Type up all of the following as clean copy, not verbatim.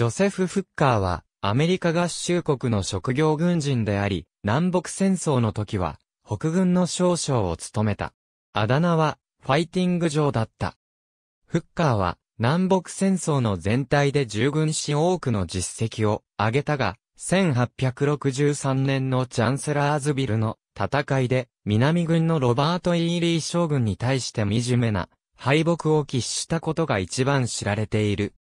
ジョセフ・フッカーは、アメリカ合衆国の職業軍人であり、南北戦争の時は、北軍の少将を務めた。あだ名は、ファイティング・ジョーだった。フッカーは、南北戦争の全体で従軍し多くの実績を挙げたが、1863年のチャンセラーズビルの戦いで、南軍のロバート・イーリー将軍に対して惨めな敗北を喫したことが一番知られている。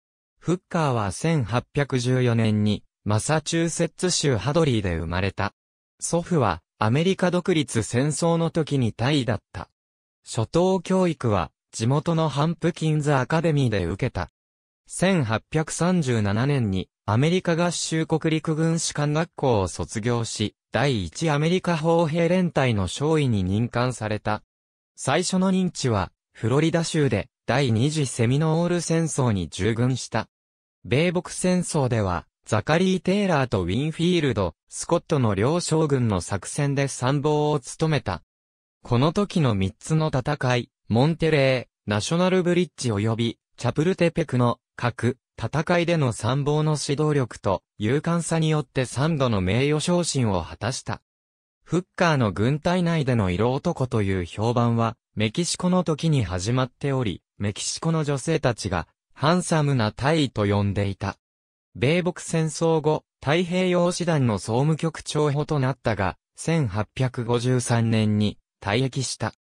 フッカーは1814年に、マサチューセッツ州ハドリーで生まれた。祖父はアメリカ独立戦争の時にタイだった。初等教育は地元のハンプキンズアカデミーで受けた。1837年にアメリカ合衆国陸軍士官学校を卒業し、第一アメリカ砲兵連隊の少尉に任官された。最初の任地はフロリダ州で第二次セミノール戦争に従軍した。米北戦争では、ザカリー・テイラーとウィンフィールド、スコットの両将軍の作戦で参謀を務めた。この時の3つの戦い、モンテレー、ナショナルブリッジ及び、チャプルテペクの各戦いでの参謀の指導力と勇敢さによって3度の名誉昇進を果たした。フッカーの軍隊内での色男という評判は、メキシコの時に始まっており、メキシコの女性たちが、ハンサムな大尉と呼んでいた。米北戦争後、太平洋師団の総務局長補となったが、1853年に退役した。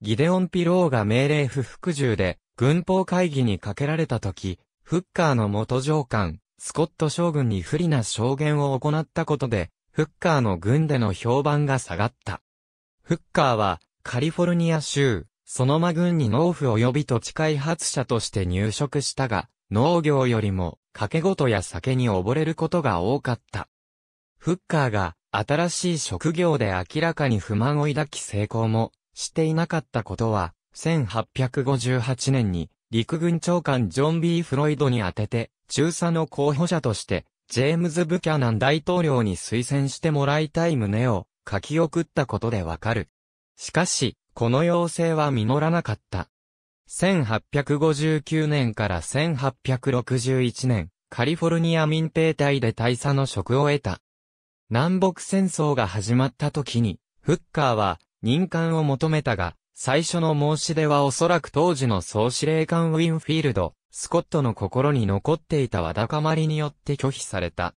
ギデオン・ピローが命令不服従で、軍法会議にかけられた時、フッカーの元上官、スコット将軍に不利な証言を行ったことで、フッカーの軍での評判が下がった。フッカーは、カリフォルニア州、ソノマ郡に農夫及び土地開発者として入植したが、農業よりも、賭け事や酒に溺れることが多かった。フッカーが、新しい職業で明らかに不満を抱き成功も、していなかったことは、1858年に、陸軍長官ジョン・ B ・フロイドに宛てて、中佐の候補者として、ジェームズ・ブキャナン大統領に推薦してもらいたい旨を、書き送ったことでわかる。しかし、この要請は実らなかった。1859年から1861年、カリフォルニア民兵隊で大佐の職を得た。南北戦争が始まった時に、フッカーは任官を求めたが、最初の申し出はおそらく当時の総司令官ウィンフィールド、スコットの心に残っていたわだかまりによって拒否された。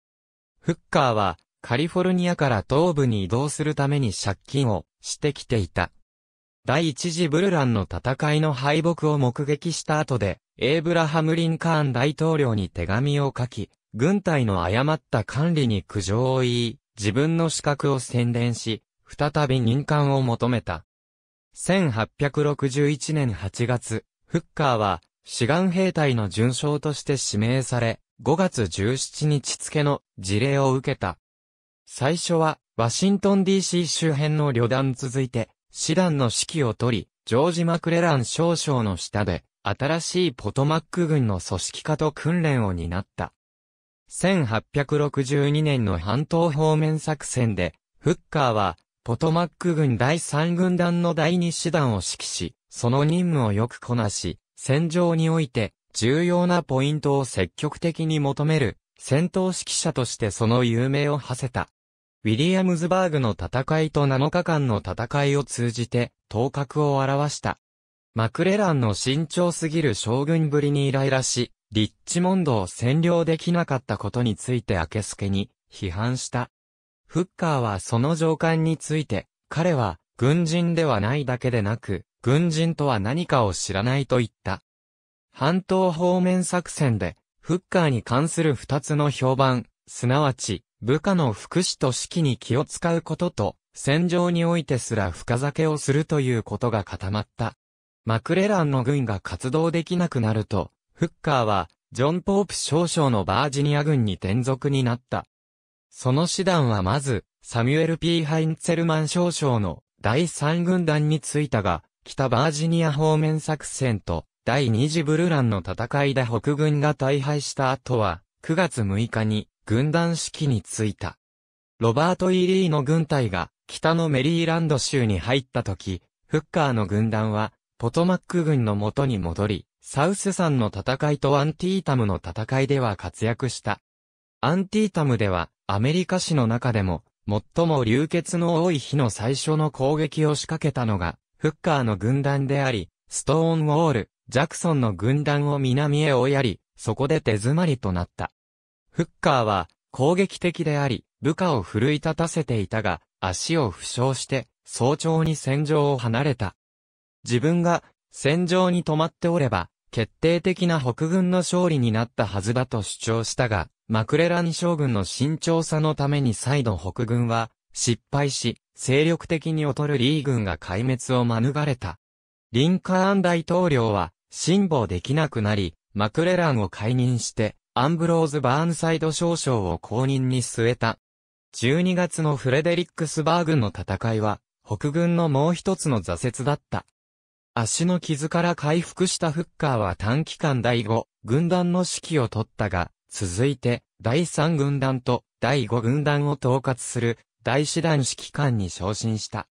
フッカーはカリフォルニアから東部に移動するために借金をしてきていた。第一次ブルランの戦いの敗北を目撃した後で、エイブラハム・リンカーン大統領に手紙を書き、軍隊の誤った管理に苦情を言い、自分の資格を宣伝し、再び任官を求めた。1861年8月、フッカーは、志願兵隊の准将として指名され、5月17日付の辞令を受けた。最初は、ワシントン DC 周辺の旅団続いて、師団の指揮を取り、ジョージ・マクレラン少将の下で、新しいポトマック軍の組織化と訓練を担った。1862年の半島方面作戦で、フッカーは、ポトマック軍第3軍団の第2師団を指揮し、その任務をよくこなし、戦場において、重要なポイントを積極的に求める、戦闘指揮者としてその有名を馳せた。ウィリアムズバーグの戦いと7日間の戦いを通じて、頭角を現した。マクレランの慎重すぎる将軍ぶりにイライラし、リッチモンドを占領できなかったことについてあけすけに批判した。フッカーはその上官について、彼は軍人ではないだけでなく、軍人とは何かを知らないと言った。半島方面作戦で、フッカーに関する2つの評判、すなわち、部下の福祉と指揮に気を使うことと、戦場においてすら深酒をするということが固まった。マクレランの軍が活動できなくなると、フッカーは、ジョン・ポープ少将のバージニア軍に転属になった。その師団はまず、サミュエル・ P ・ハインツェルマン少将の第3軍団についたが、北バージニア方面作戦と、第2次ブルランの戦いで北軍が大敗した後は、9月6日に、軍団指揮に就いた。ロバート・イーリーの軍隊が北のメリーランド州に入った時、フッカーの軍団はポトマック軍の元に戻り、サウス山の戦いとアンティータムの戦いでは活躍した。アンティータムでは、アメリカ史の中でも、最も流血の多い日の最初の攻撃を仕掛けたのが、フッカーの軍団であり、ストーンウォール、ジャクソンの軍団を南へ追いやり、そこで手詰まりとなった。フッカーは、攻撃的であり、部下を奮い立たせていたが、足を負傷して、早朝に戦場を離れた。自分が戦場に止まっておれば、決定的な北軍の勝利になったはずだと主張したが、マクレラン将軍の慎重さのために再度北軍は失敗し、精力的に劣るリー軍が壊滅を免れた。リンカーン大統領は辛抱できなくなり、マクレランを解任して、アンブローズ・バーンサイド少将を後任に据えた。12月のフレデリックスバーグの戦いは、北軍のもう一つの挫折だった。足の傷から回復したフッカーは短期間第5軍団の指揮を取ったが、続いて第3軍団と第5軍団を統括する第4団指揮官に昇進した。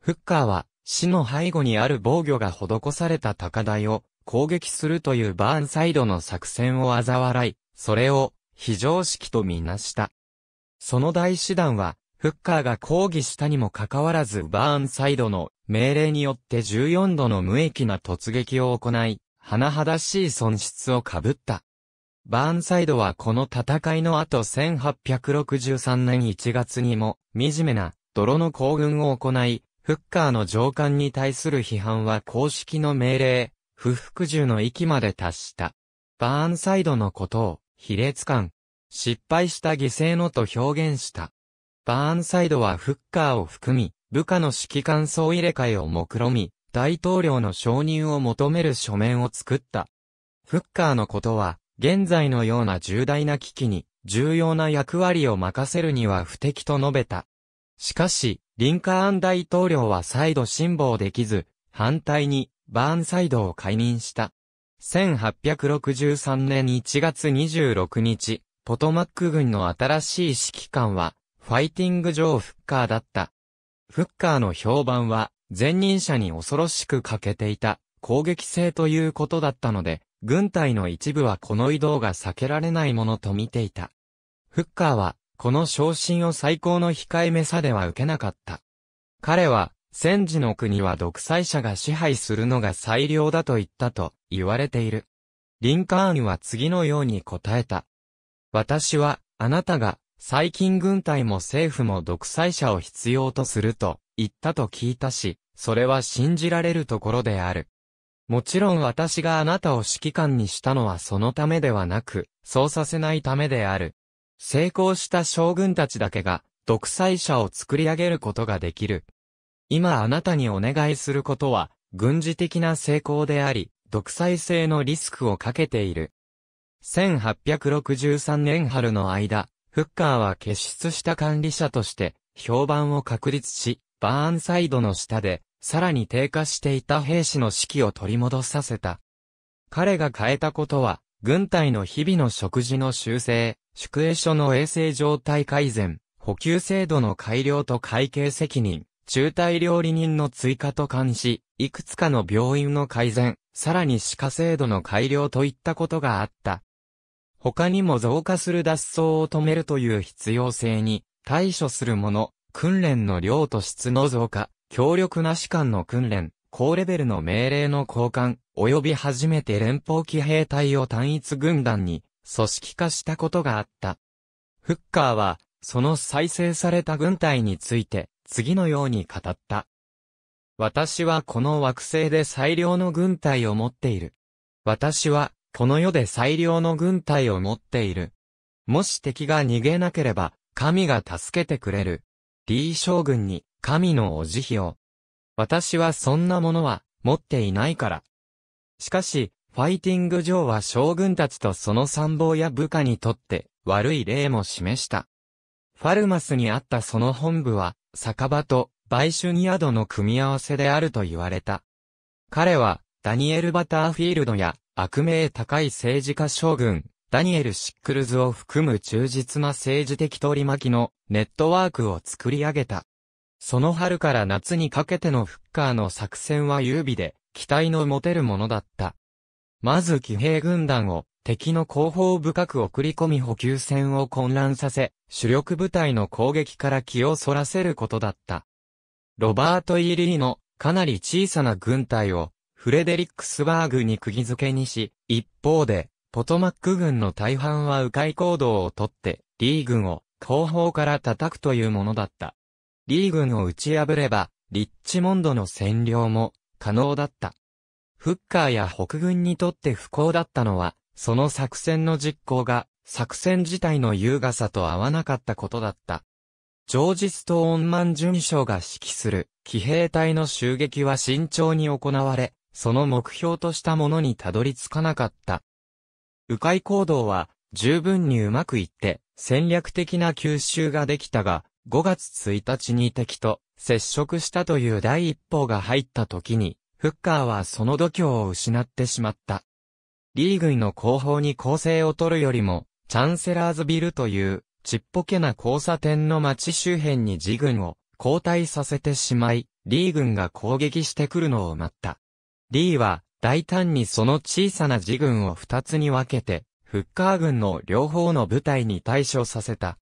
フッカーは死の背後にある防御が施された高台を攻撃するというバーンサイドの作戦を嘲笑い、それを非常識とみなした。その第4団は、フッカーが抗議したにもかかわらずバーンサイドの命令によって14度の無益な突撃を行い、甚だしい損失を被った。バーンサイドはこの戦いの後1863年1月にも惨めな泥の行軍を行い、フッカーの上官に対する批判は公式の命令、不服従の域まで達した。バーンサイドのことを卑劣感、失敗した犠牲のと表現した。バーンサイドはフッカーを含み、部下の指揮官総入れ替えを目論み、大統領の承認を求める書面を作った。フッカーのことは、現在のような重大な危機に、重要な役割を任せるには不適と述べた。しかし、リンカーン大統領は再度辛抱できず、反対に、バーンサイドを解任した。1863年1月26日、ポトマック軍の新しい指揮官は、ファイティング・ジョー・フッカーだった。フッカーの評判は、前任者に恐ろしく欠けていた、攻撃性ということだったので、軍隊の一部はこの移動が避けられないものと見ていた。フッカーは、この昇進を最高の控えめさでは受けなかった。彼は、戦時の国は独裁者が支配するのが最良だと言ったと言われている。リンカーンは次のように答えた。私は、あなたが、最近軍隊も政府も独裁者を必要とすると言ったと聞いたし、それは信じられるところである。もちろん私があなたを指揮官にしたのはそのためではなく、そうさせないためである。成功した将軍たちだけが独裁者を作り上げることができる。今あなたにお願いすることは軍事的な成功であり、独裁性のリスクをかけている。1863年春の間、フッカーは傑出した管理者として評判を確立し、バーンサイドの下でさらに低下していた兵士の士気を取り戻させた。彼が変えたことは、軍隊の日々の食事の修正、宿営所の衛生状態改善、補給制度の改良と会計責任、中隊料理人の追加と監視、いくつかの病院の改善、さらに歯科制度の改良といったことがあった。他にも増加する脱走を止めるという必要性に対処するもの、訓練の量と質の増加、強力な士官の訓練、高レベルの命令の交換、及び初めて連邦騎兵隊を単一軍団に組織化したことがあった。フッカーは、その再生された軍隊について、次のように語った。私はこの惑星で最良の軍隊を持っている。私は、この世で最良の軍隊を持っている。もし敵が逃げなければ、神が助けてくれる。リー将軍に、神のお慈悲を。私はそんなものは、持っていないから。しかし、ファイティング・ジョーは将軍たちとその参謀や部下にとって、悪い例も示した。ファルマスにあったその本部は、酒場と、売春宿の組み合わせであると言われた。彼は、ダニエル・バターフィールドや、悪名高い政治家将軍、ダニエル・シックルズを含む忠実な政治的取り巻きのネットワークを作り上げた。その春から夏にかけてのフッカーの作戦は優美で、期待の持てるものだった。まず騎兵軍団を敵の後方深く送り込み補給線を混乱させ、主力部隊の攻撃から気をそらせることだった。ロバート・E・リーのかなり小さな軍隊をフレデリックスバーグに釘付けにし、一方でポトマック軍の大半は迂回行動をとって、リー軍を後方から叩くというものだった。リー軍を打ち破れば、リッチモンドの占領も可能だった。フッカーや北軍にとって不幸だったのは、その作戦の実行が、作戦自体の優雅さと合わなかったことだった。ジョージ・ストーンマン准将が指揮する騎兵隊の襲撃は慎重に行われ、その目標としたものにたどり着かなかった。迂回行動は十分にうまくいって戦略的な吸収ができたが、5月1日に敵と接触したという第一報が入った時に、フッカーはその度胸を失ってしまった。リー軍の後方に攻勢を取るよりも、チャンセラーズビルというちっぽけな交差点の町周辺に自軍を後退させてしまい、リー軍が攻撃してくるのを待った。リーは、大胆にその小さな自軍を2つに分けて、フッカー軍の両方の部隊に対処させた。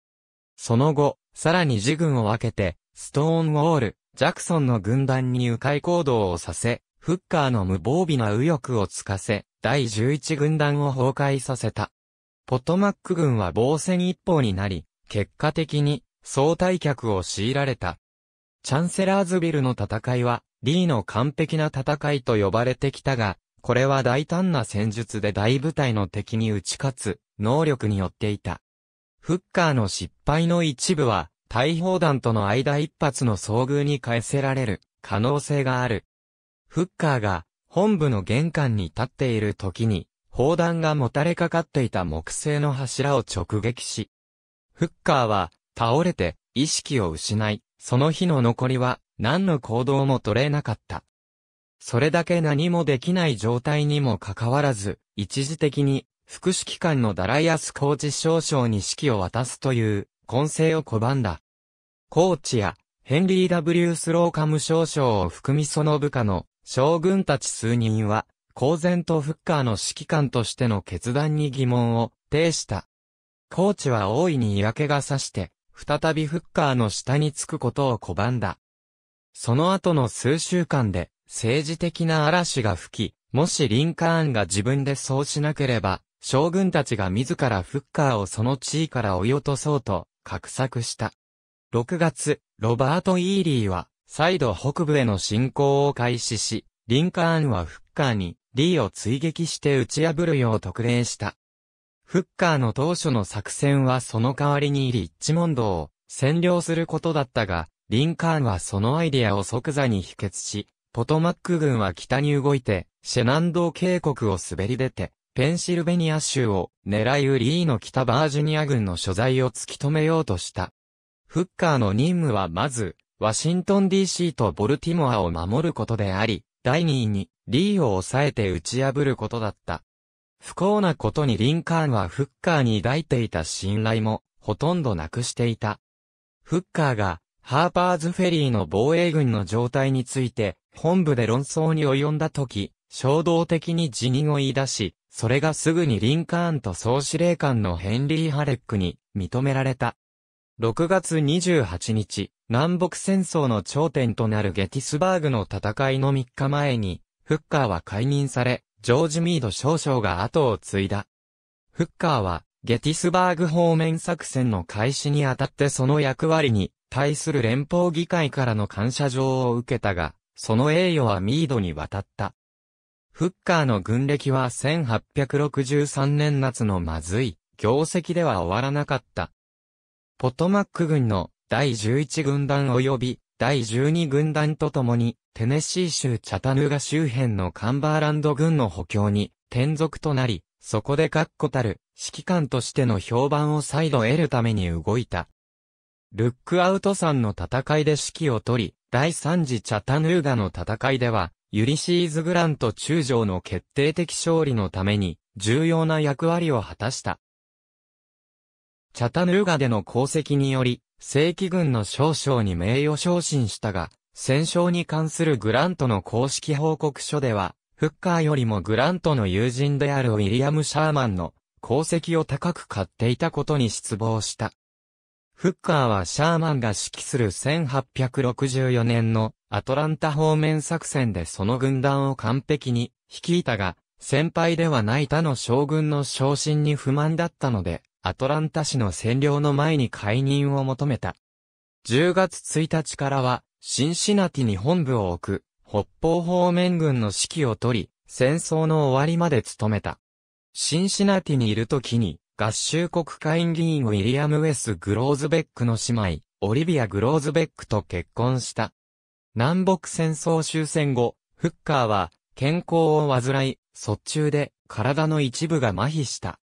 その後、さらに自軍を分けて、ストーンウォール、ジャクソンの軍団に迂回行動をさせ、フッカーの無防備な右翼をつかせ、第11軍団を崩壊させた。ポトマック軍は防戦一方になり、結果的に、総退却を強いられた。チャンセラーズビルの戦いは、リーの完璧な戦いと呼ばれてきたが、これは大胆な戦術で大部隊の敵に打ち勝つ能力によっていた。フッカーの失敗の一部は、大砲弾との間一発の遭遇に返せられる可能性がある。フッカーが本部の玄関に立っている時に、砲弾がもたれかかっていた木製の柱を直撃し、フッカーは倒れて意識を失い、その日の残りは、何の行動も取れなかった。それだけ何もできない状態にもかかわらず、一時的に副指揮官のダライアスコーチ少将に指揮を渡すという混成を拒んだ。コーチやヘンリー・ W ・スローカム少将を含みその部下の将軍たち数人は、公然とフッカーの指揮官としての決断に疑問を呈した。コーチは大いに嫌気がさして、再びフッカーの下につくことを拒んだ。その後の数週間で政治的な嵐が吹き、もしリンカーンが自分でそうしなければ、将軍たちが自らフッカーをその地位から追い落とそうと、画策した。6月、ロバート・E・リーは、再度北部への侵攻を開始し、リンカーンはフッカーに、リーを追撃して打ち破るよう特令した。フッカーの当初の作戦はその代わりにリッチモンドを占領することだったが、リンカーンはそのアイディアを即座に否決し、ポトマック軍は北に動いて、シェナンドー渓谷を滑り出て、ペンシルベニア州を狙い撃ちリーの北バージニア軍の所在を突き止めようとした。フッカーの任務はまず、ワシントン DC とボルティモアを守ることであり、第2位にリーを抑えて打ち破ることだった。不幸なことにリンカーンはフッカーに抱いていた信頼も、ほとんどなくしていた。フッカーが、ハーパーズフェリーの防衛軍の状態について、本部で論争に及んだ時、衝動的に辞任を言い出し、それがすぐにリンカーンと総司令官のヘンリー・ハレックに認められた。6月28日、南北戦争の頂点となるゲティスバーグの戦いの3日前に、フッカーは解任され、ジョージ・ミード少将が後を継いだ。フッカーは、ゲティスバーグ方面作戦の開始にあたってその役割に、対する連邦議会からの感謝状を受けたが、その栄誉はミードに渡った。フッカーの軍歴は1863年夏のまずい業績では終わらなかった。ポトマック軍の第11軍団及び第12軍団とともに、テネシー州チャタヌガ周辺のカンバーランド軍の補強に転属となり、そこで確固たる指揮官としての評判を再度得るために動いた。ルックアウト山の戦いで指揮を取り、第3次チャタヌーガの戦いでは、ユリシーズ・グラント中将の決定的勝利のために、重要な役割を果たした。チャタヌーガでの功績により、正規軍の少将に名誉昇進したが、戦勝に関するグラントの公式報告書では、フッカーよりもグラントの友人であるウィリアム・シャーマンの功績を高く買っていたことに失望した。フッカーはシャーマンが指揮する1864年のアトランタ方面作戦でその軍団を完璧に率いたが、先輩ではない他の将軍の昇進に不満だったので、アトランタ市の占領の前に解任を求めた。10月1日からは、シンシナティに本部を置く。北方方面軍の指揮を取り、戦争の終わりまで務めた。シンシナティにいるときに、合衆国下院議員ウィリアム・ウェス・グローズベックの姉妹、オリビア・グローズベックと結婚した。南北戦争終戦後、フッカーは、健康を患い、卒中で、体の一部が麻痺した。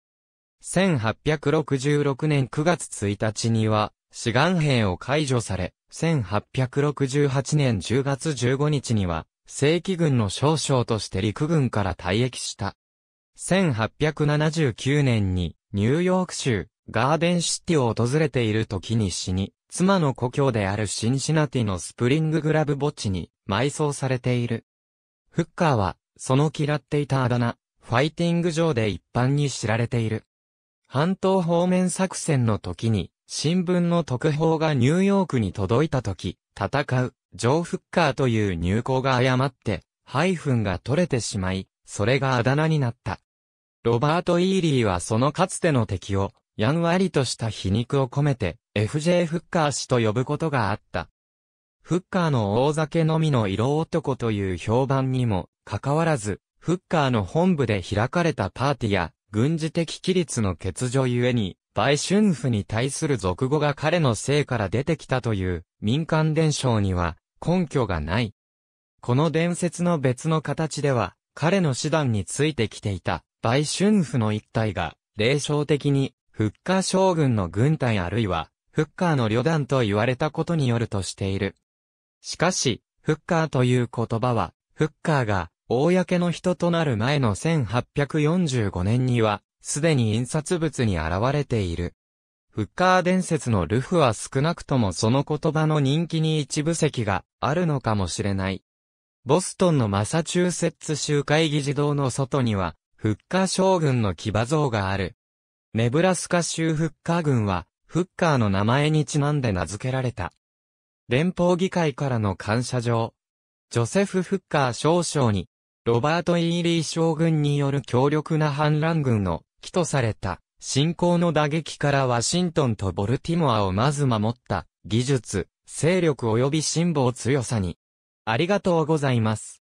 1866年9月1日には、志願兵を解除され、1868年10月15日には、正規軍の少将として陸軍から退役した。1879年に、ニューヨーク州、ガーデンシティを訪れている時に死に、妻の故郷であるシンシナティのスプリンググラブ墓地に埋葬されている。フッカーは、その嫌っていたあだ名、ファイティング上で一般に知られている。半島方面作戦の時に、新聞の特報がニューヨークに届いた時、戦う、ジョー・フッカーという入稿が誤って、ハイフンが取れてしまい、それがあだ名になった。ロバート・イーリーはそのかつての敵を、やんわりとした皮肉を込めて、F.J. フッカー氏と呼ぶことがあった。フッカーの大酒飲みの色男という評判にも、かかわらず、フッカーの本部で開かれたパーティーや、軍事的規律の欠如ゆえに、売春婦に対する俗語が彼の性から出てきたという民間伝承には根拠がない。この伝説の別の形では彼の師団についてきていた売春婦の一隊が霊障的にフッカー将軍の軍隊あるいはフッカーの旅団と言われたことによるとしている。しかしフッカーという言葉はフッカーが公の人となる前の1845年にはすでに印刷物に現れている。フッカー伝説のルフは少なくともその言葉の人気に一部席があるのかもしれない。ボストンのマサチューセッツ州会議事堂の外には、フッカー将軍の騎馬像がある。ネブラスカ州フッカー軍は、フッカーの名前にちなんで名付けられた。連邦議会からの感謝状。ジョセフ・フッカー少将に、ロバート・イーリー将軍による強力な反乱軍の、起とされた、侵攻の打撃からワシントンとボルティモアをまず守った、技術、勢力及び辛抱強さに。ありがとうございます。